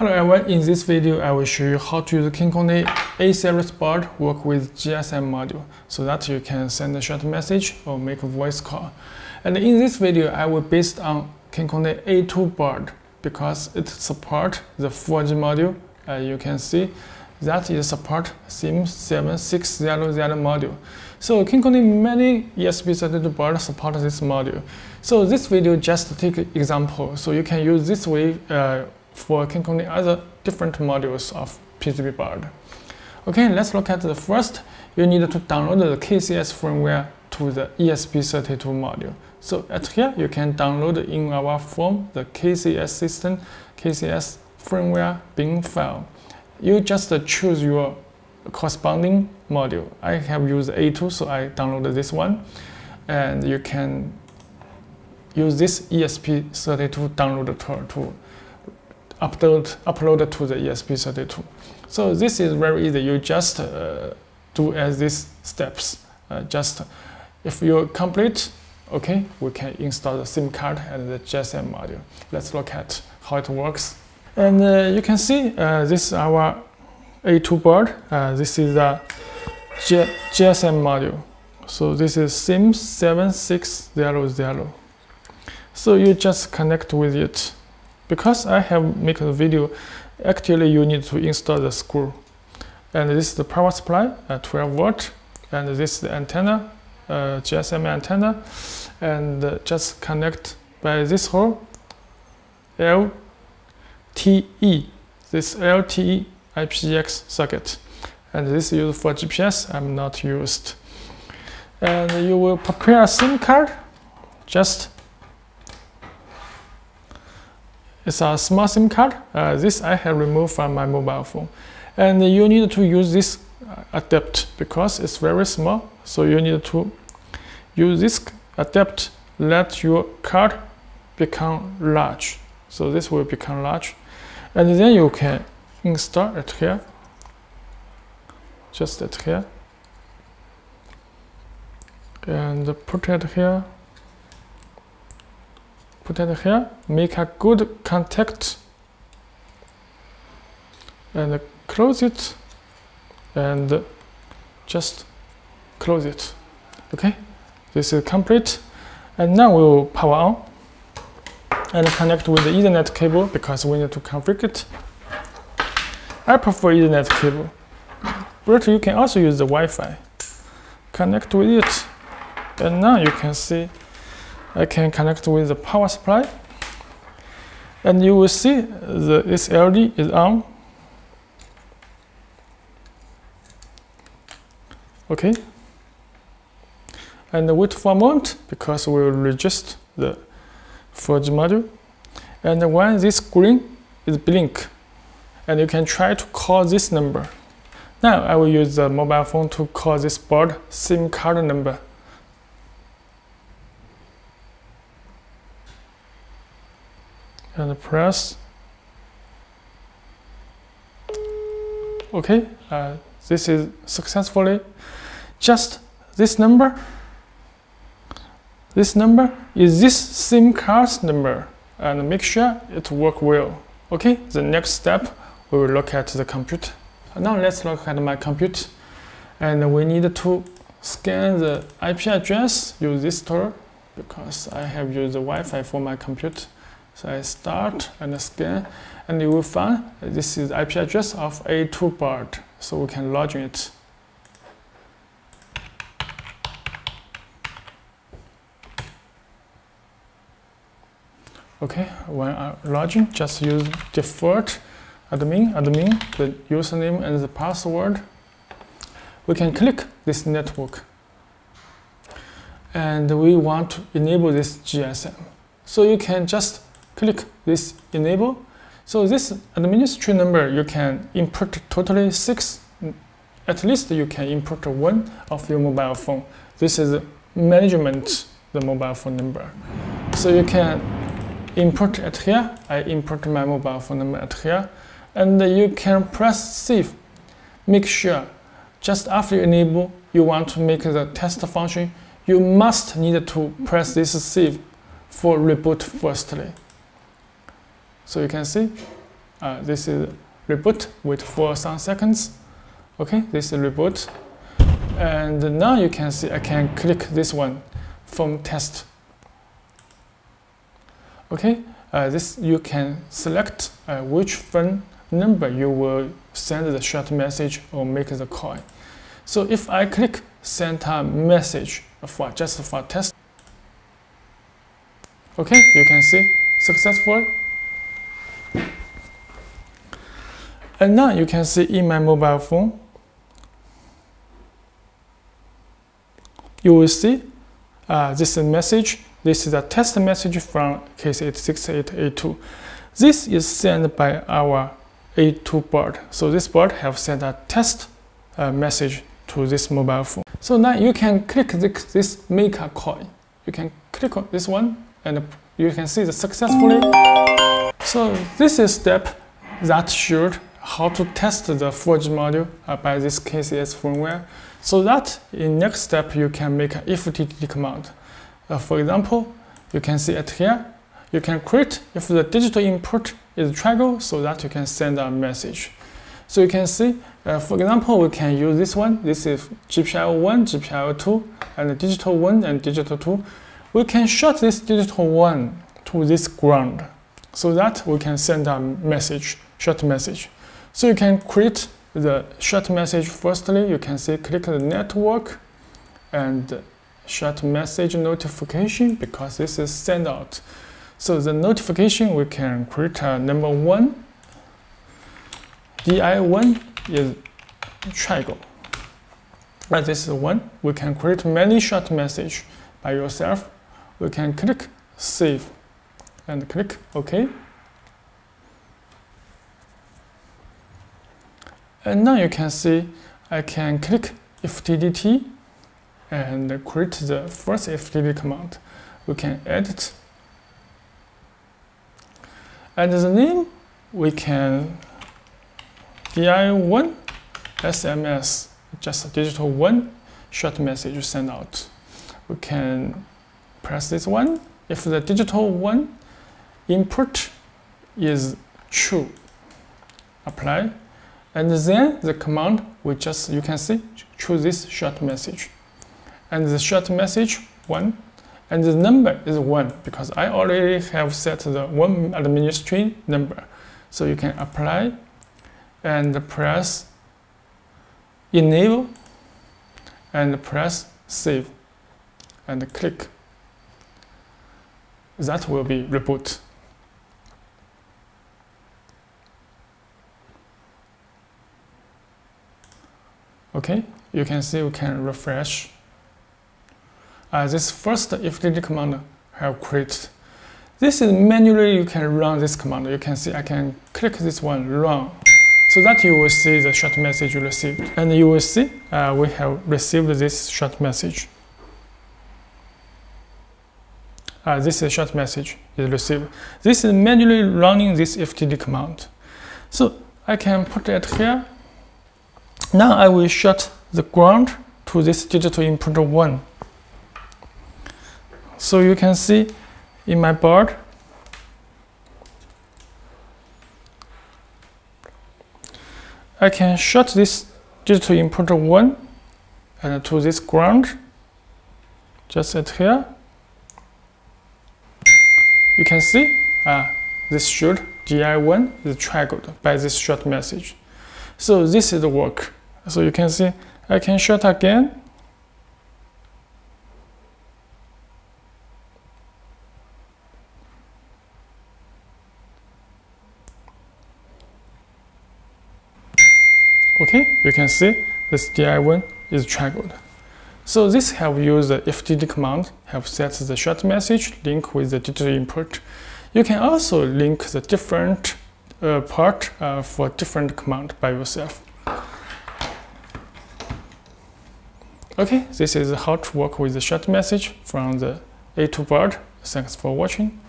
Hello everyone, in this video I will show you how to use KinCony A-Series board work with GSM module so that you can send a short message or make a voice call. And in this video I will based on KinCony A2 board because it supports the 4G module. You can see that it supports SIM7600 module. So KinCony many ESP32 board support this module. So this video just take example, so you can use this way for KinCony other different modules of PCB board. Okay, let's look at the first. You need to download the KCS firmware to the ESP32 module. So at here, you can download in our form the KCS system, KCS firmware bin file. You just choose your corresponding module. I have used A2, so I downloaded this one. And you can use this ESP32 download tool to upload to the ESP32. So this is very easy. You just do as these steps. If you complete, okay, we can install the SIM card and the GSM module. Let's look at how it works. And you can see this is our A2 board. This is a GSM module. So this is SIM7600. So you just connect with it. Because I have made a video, actually you need to install the screw. And this is the power supply, 12 volt. And this is the antenna, GSM antenna. And just connect by this hole, LTE, this LTE IPGX circuit. And this is used for GPS, I'm not used. And you will prepare a SIM card, just it's a small SIM card. This I have removed from my mobile phone. And you need to use this adapter because it's very small. So you need to use this adapter, let your card become large. So this will become large. And then you can install it here. Just it here. And put it here. Put it here, make a good contact and close it and just close it. Okay, this is complete. And now we will power on and connect with the Ethernet cable because we need to configure it. I prefer Ethernet cable, but you can also use the Wi-Fi. Connect with it, and now you can see I can connect with the power supply, and you will see this LED is on. Okay, and wait for a moment because we will register the 4G module. And when this green is blink, and you can try to call this number. Now I will use the mobile phone to call this board SIM card number. And press OK. This is successfully. Just this number is this SIM card's number, and make sure it works well. OK. The next step we will look at the computer. Now let's look at my computer, and we need to scan the IP address. Use this tool because I have used the Wi-Fi for my computer. So I start and scan, and you will find this is IP address of A2 board, so we can log in it. Okay, when I log in, just use default admin, the username and the password. We can click this network, and we want to enable this GSM, so you can just click this enable. So this administrator number, you can input totally 6. At least you can input 1 of your mobile phone. This is management, the mobile phone number. So you can input it here. I input my mobile phone number at here. And you can press save. Make sure, just after you enable, you want to make the test function. You must need to press this save for reboot firstly. So you can see This is reboot, wait for some seconds. Okay, this is reboot. And now you can see I can click this one, phone test. Okay, this you can select which phone number you will send the short message or make the call. So if I click send a message for just for test, okay, you can see successful. And now you can see in my mobile phone, you will see this message. This is a test message from case 86882. This is sent by our A2 board. So this board have sent a test message to this mobile phone. So now you can click this make a call. You can click on this one and you can see the successfully. So this is step that showed how to test the 4G module by this KCS firmware. So that in next step you can make an IFTTT command. For example, you can see it here. You can create if the digital input is triangle, so that you can send a message. So you can see, for example, we can use this one. This is GPIO 1, GPIO 2, and digital 1 and digital 2. We can short this digital 1 to this ground, so that we can send a message, short message. So you can create the short message firstly. You can see click the network and short message notification, because this is send out. So the notification we can create a number 1. DI1 is triangle. But this is 1. We can create many short message by yourself. We can click save and click OK. And now you can see I can click IFTTT and create the first IFTTT command. We can edit. And the name we can DI1 SMS, just a digital 1 short message send out. We can press this one. If the digital 1 input is true, apply. And then the command we just, you can see, choose this short message. And the short message 1, and the number is 1, because I already have set the 1 administrator number. So you can apply and press enable and press save and click. That will be reboot. Okay, you can see we can refresh. This first IFTTT command I have created. This is manually you can run this command. You can see I can click this one, run. So that you will see the short message you received. And you will see we have received this short message. This is short message is received. This is manually running this IFTTT command. So I can put it here. Now I will short the ground to this digital input 1. So you can see in my board, I can short this digital input 1 and to this ground, just at here. You can see this should DI1 is triggered by this short message. So this is the work. So you can see I can short again. Okay, you can see this DI1 is triggered. So this have used the IFTTT command, have set the short message link with the digital input. You can also link the different part for different command by yourself. Okay, this is how to work with the short message from the A2 board. Thanks for watching.